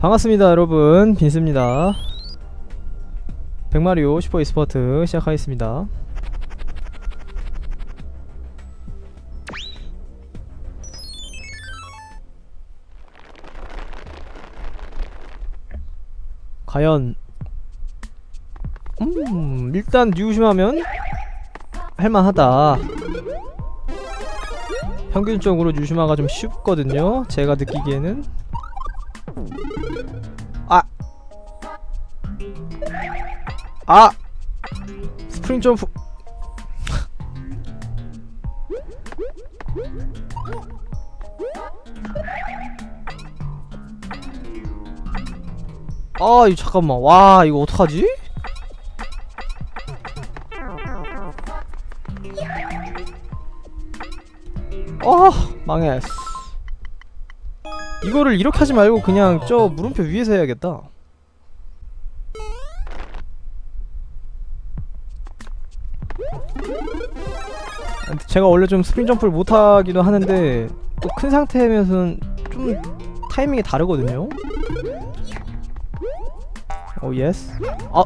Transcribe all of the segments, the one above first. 반갑습니다 여러분, 빈스입니다. 백마리오 슈퍼익스퍼트 시작하겠습니다. 과연 일단 뉴심하면 할만하다. 평균적으로 뉴시마가 좀 쉽거든요, 제가 느끼기에는. 아! 스프링 점프. 아, 이거 잠깐만. 와, 이거 어떡하지? 망했어. 이거를 이렇게 하지 말고 그냥 저 물음표 위에서 해야겠다. 제가 원래 좀 스프링 점프를 못하기도 하는데 또 큰 상태면서는 좀 타이밍이 다르거든요. 오 예스. 아!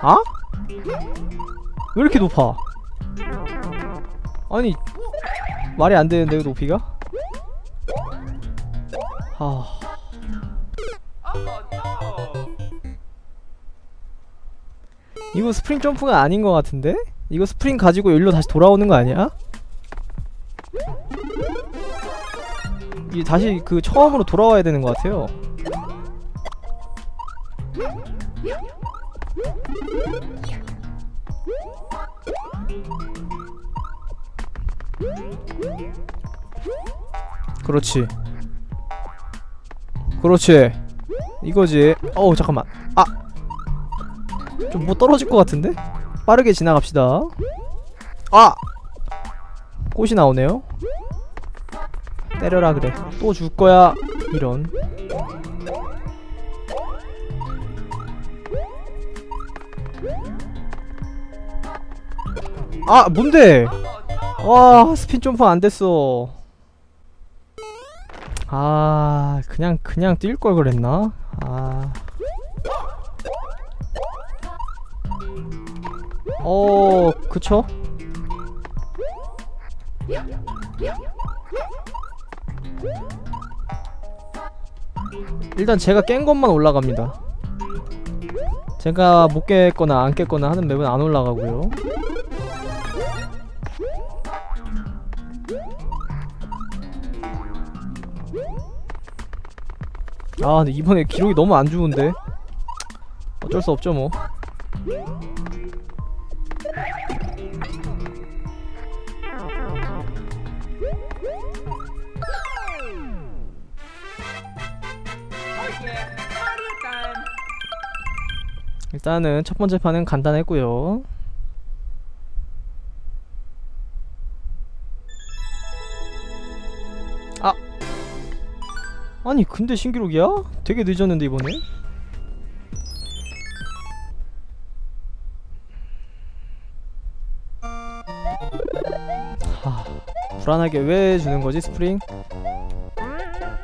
아? 왜 이렇게 높아? 아니 말이 안 되는데 높이가? 아. 이거 스프링 점프가 아닌 것 같은데? 이거 스프링 가지고 여기로 다시 돌아오는 거 아니야? 이게 다시 그 처음으로 돌아와야 되는 것 같아요. 그렇지. 그렇지. 이거지. 어우, 잠깐만. 아! 좀 뭐 떨어질 것 같은데? 빠르게 지나갑시다. 아! 꽃이 나오네요? 때려라 그래. 또 줄 거야. 이런. 아! 뭔데? 와, 스핀 점프 안 됐어. 아, 그냥 뛸 걸 그랬나? 아. 그쵸? 일단 제가 깬 것만 올라갑니다. 제가 못 깼거나 안 깼거나 하는 맵은 안 올라가고요. 아, 근데 이번에 기록이 너무 안 좋은데 어쩔 수 없죠 뭐. 일단은 첫 번째 판은 간단했고요. 아! 아니 근데 신기록이야? 되게 늦었는데 이번에? 하... 불안하게 왜 주는 거지 스프링?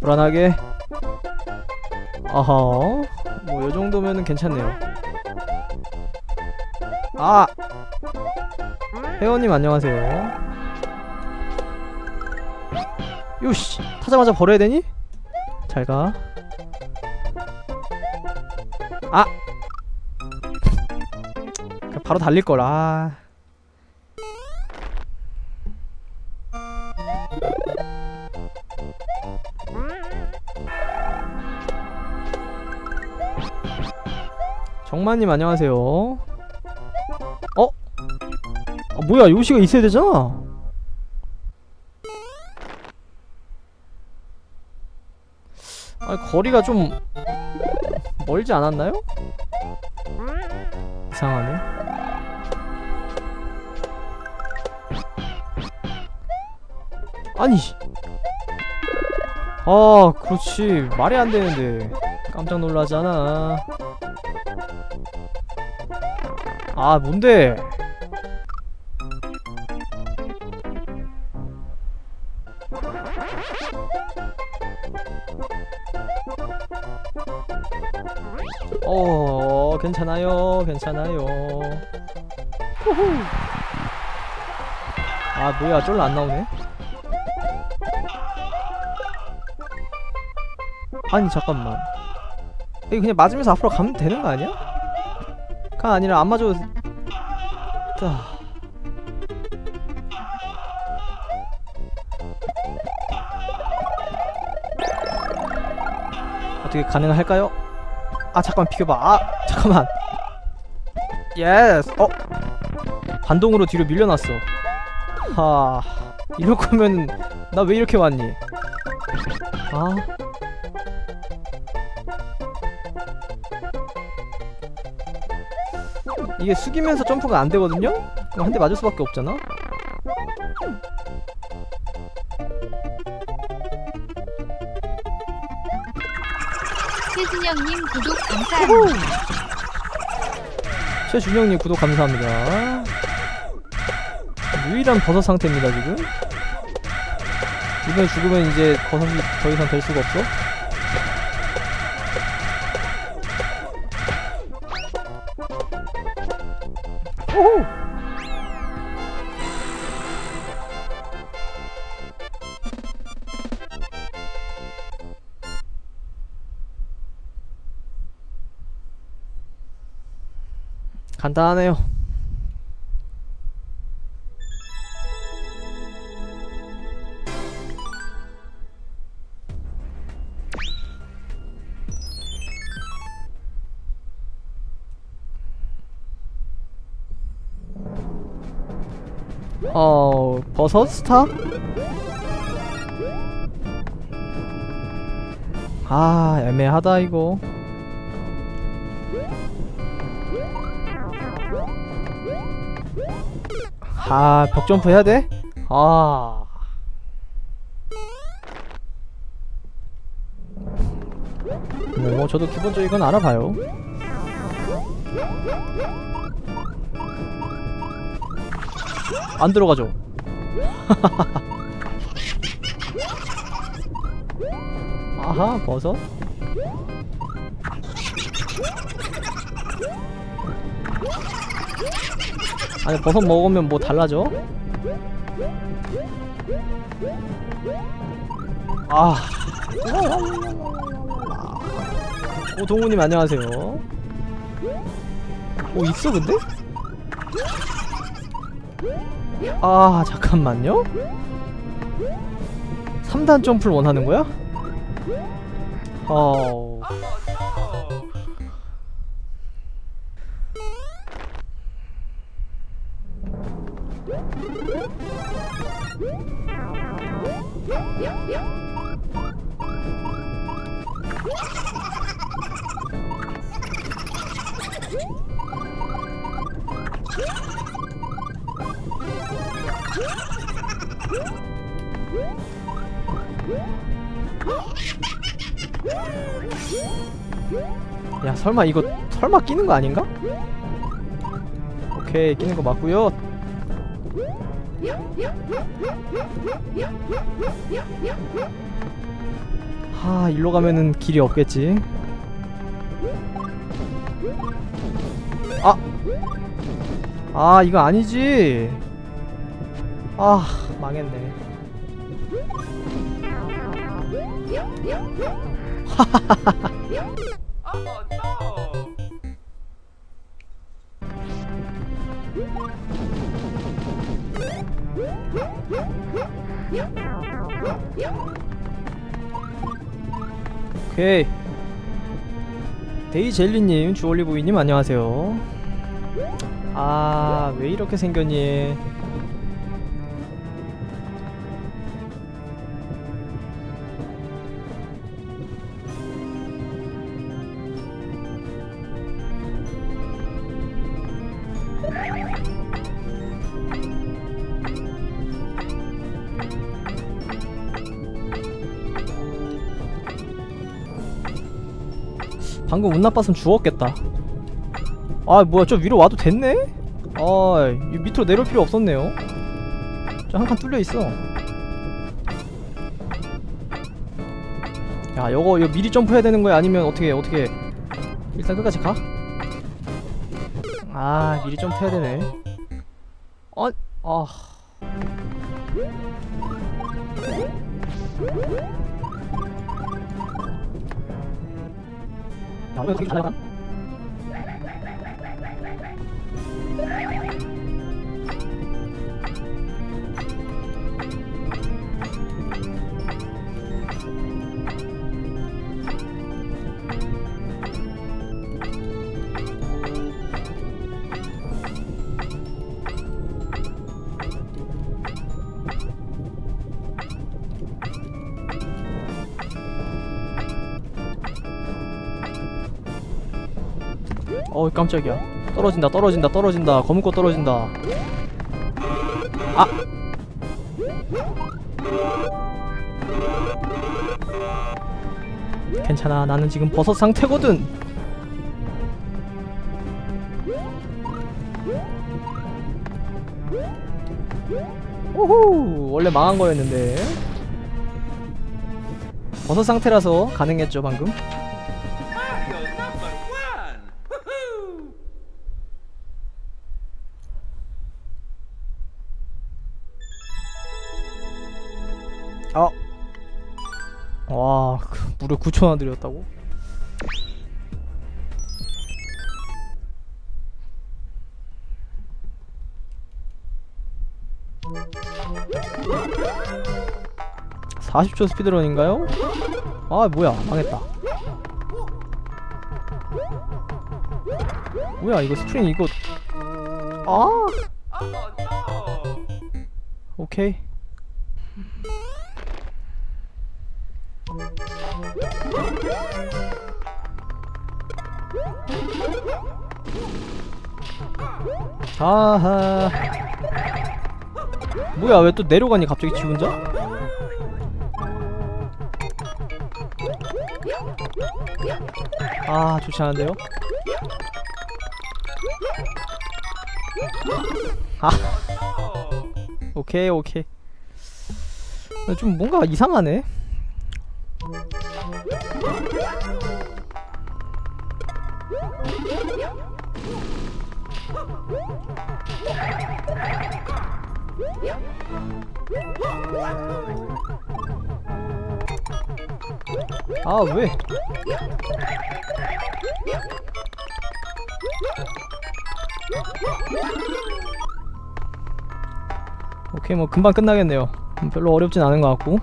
불안하게? 아하... 뭐 요정도면은 괜찮네요. 아! 회원님 안녕하세요. 요씨! 타자마자 버려야 되니? 잘가. 아! 바로 달릴걸. 아... 정마님 안녕하세요. 아, 뭐야, 요시가 있어야 되잖아. 아, 거리가 좀 멀지 않았나요? 이상하네. 아니, 아 그렇지. 말이 안 되는데. 깜짝 놀라잖아. 아, 뭔데? 어, 괜찮아요, 괜찮아요. 후후. 아, 뭐야, 쫄라 안 나오네? 아니, 잠깐만. 이거 그냥 맞으면서 앞으로 가면 되는 거 아니야? 가 아니라 안 맞아도. 어떻게 가능할까요? 아, 잠깐만, 비켜봐. 아, 잠깐만. 예스! 어? 반동으로 뒤로 밀려났어. 하... 이럴 거면 나 왜 이렇게 왔니? 아... 이게 숙이면서 점프가 안 되거든요? 그럼 한 대 맞을 수밖에 없잖아? 최준영님 구독 감사합니다. 최준영님 구독 감사합니다. 유일한 버섯 상태입니다 지금. 이번에 죽으면 이제 버섯이 더 이상 될 수가 없어. 오호! 간단하네요. 어... 버섯 스탑? 아... 애매하다 이거. 아... 벽점프 해야 돼? 아... 뭐 저도 기본적인 건 알아봐요. 안 들어가죠. 아하, 버섯. 아니, 버섯 먹으면 뭐 달라져? 아. 오, 동우님 안녕하세요. 오, 있어 근데? 아, 잠깐만요? 3단 점프를 원하는 거야? 어. 야, 설마 이거 설마 끼는 거 아닌가? 오케이, 끼는 거 맞고요. 하, 일로 가면은 길이 없겠지. 아! 아, 이거 아니지. 아, 망했네. 하하하하. 오케이. 데이젤리님, 주올리보이님 안녕하세요. 아, 왜 이렇게 생겼니? 방금 운 나빴으면 죽었겠다. 아, 뭐야, 저 위로 와도 됐네? 아, 이 밑으로 내려올 필요 없었네요. 저 한 칸 뚫려있어. 야, 요거 미리 점프해야 되는 거야? 아니면 어떻게 일단 끝까지 가? 아, 미리 점프해야 되네. 어우 깜짝이야. 떨어진다. 검은꽃 떨어진다. 아! 괜찮아, 나는 지금 버섯 상태거든. 오호! 원래 망한 거였는데 버섯 상태라서 가능했죠 방금. 와, 무려 9,000원 드렸다고? (40초) 스피드런인가요? 아, 뭐야, 망했다. 뭐야, 이거 스크린 이거. 아, 오케이. 아하. 뭐야, 왜 또 내려가니 갑자기 지 혼자? 아, 좋지 않은데요? 아, 오케이. 좀 뭔가 이상하네. 아, 왜? 오케이, 뭐 금방 끝나겠네요. 별로 어렵진 않은 것 같고.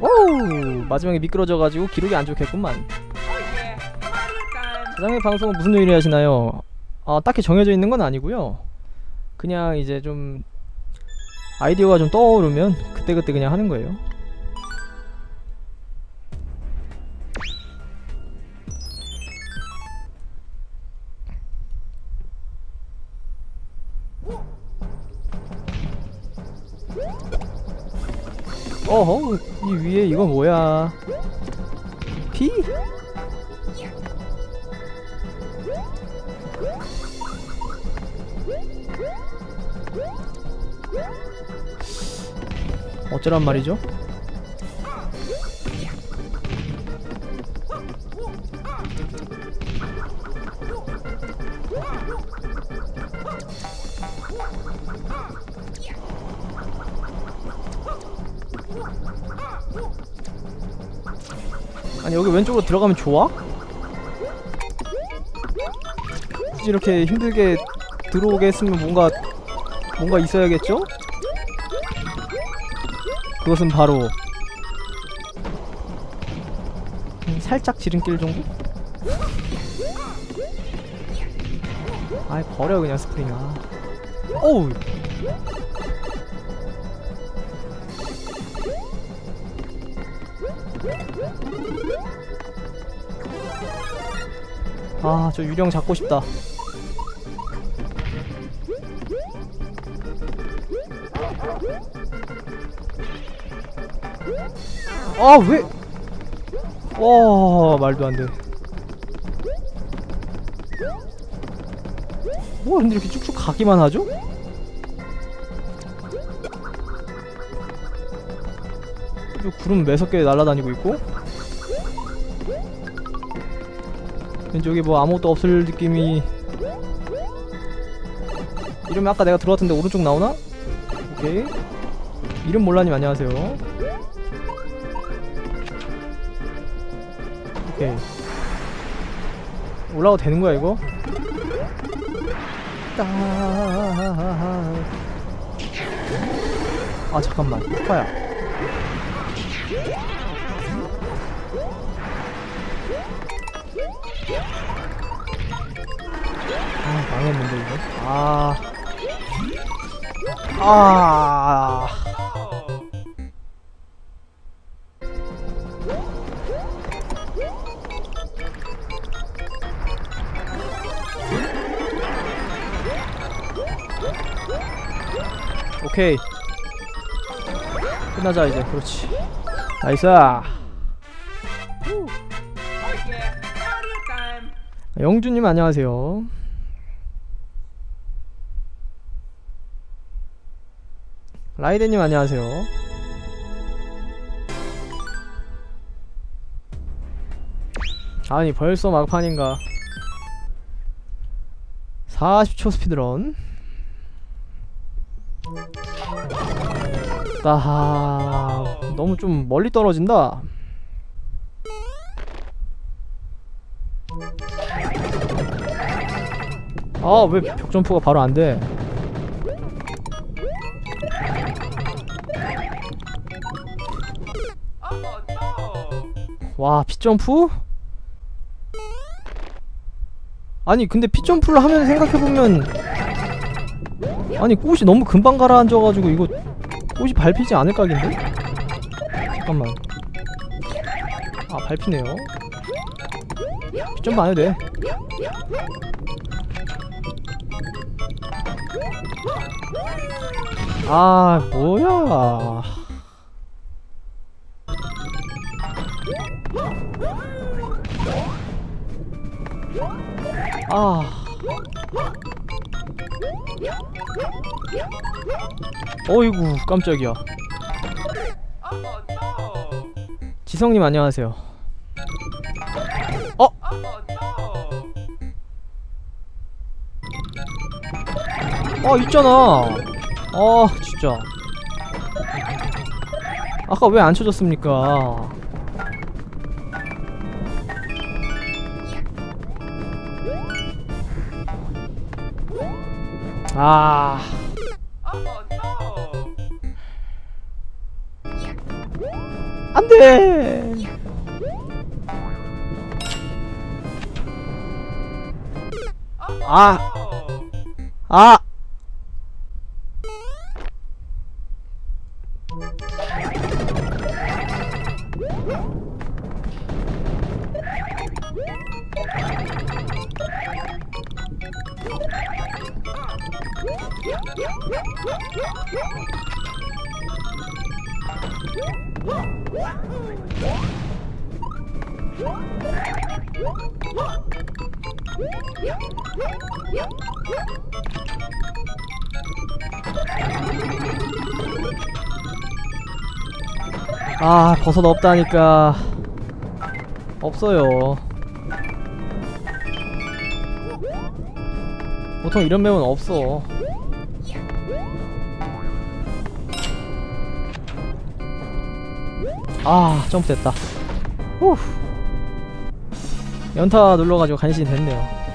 오우, 마지막에 미끄러져가지고 기록이 안 좋겠구만. 사장님, 방송은 무슨 요일에 하시나요? 아, 딱히 정해져 있는 건 아니고요. 그냥 이제 좀 아이디어가 좀 떠오르면 그때그때 그냥 하는 거예요. 어허, 이 위에 이건 뭐야? 피? 어쩌란 말이죠? 아니, 여기 왼쪽으로 들어가면 좋아? 굳이 이렇게 힘들게 들어오게 했으면 뭔가 있어야겠죠? 그것은 바로 살짝 지름길 정도? 아이, 버려 그냥 스프링아. 어우! 아, 저 유령 잡고 싶다. 아, 왜? 와, 말도 안 돼. 뭐 근데 이렇게 쭉쭉 가기만 하죠? 구름 매섭게 날아다니고 있고, 왠지 여기 뭐 아무것도 없을 느낌이. 이러면 아까 내가 들어왔던데 오른쪽 나오나? 오케이. 이름 몰라님 안녕하세요. 오케이. 올라가도 되는 거야 이거? 아 잠깐만 쿠파야. 아 망했는데 이거? 오케이 끝나자 이제. 그렇지 나이스. 영준님 안녕하세요. 라이덴님 안녕하세요. 아니 벌써 막판인가. 40초 스피드런. 아, 너무 좀 멀리 떨어진다. 아, 왜 벽 점프가 바로 안 돼? 와, 핏 점프? 아니, 근데 핏 점프를 하면 생각해보면, 아니, 꽃이 너무 금방 가라앉아가지고 이거 꽃이 밟히지 않을 각인데? 잠깐만. 아, 밟히네요. 좀 봐야 돼. 아, 뭐야. 아. 어이구 깜짝이야. 지성님 안녕하세요. 어? 아 있잖아. 아 진짜 아까 왜 안 쳐졌습니까? 아 안돼. 아 아, 버섯 없다니까. 없어요. 보통 이런 맵은 없어. 아, 점프 됐다. 후. 연타 눌러가지고 간신히 됐네요.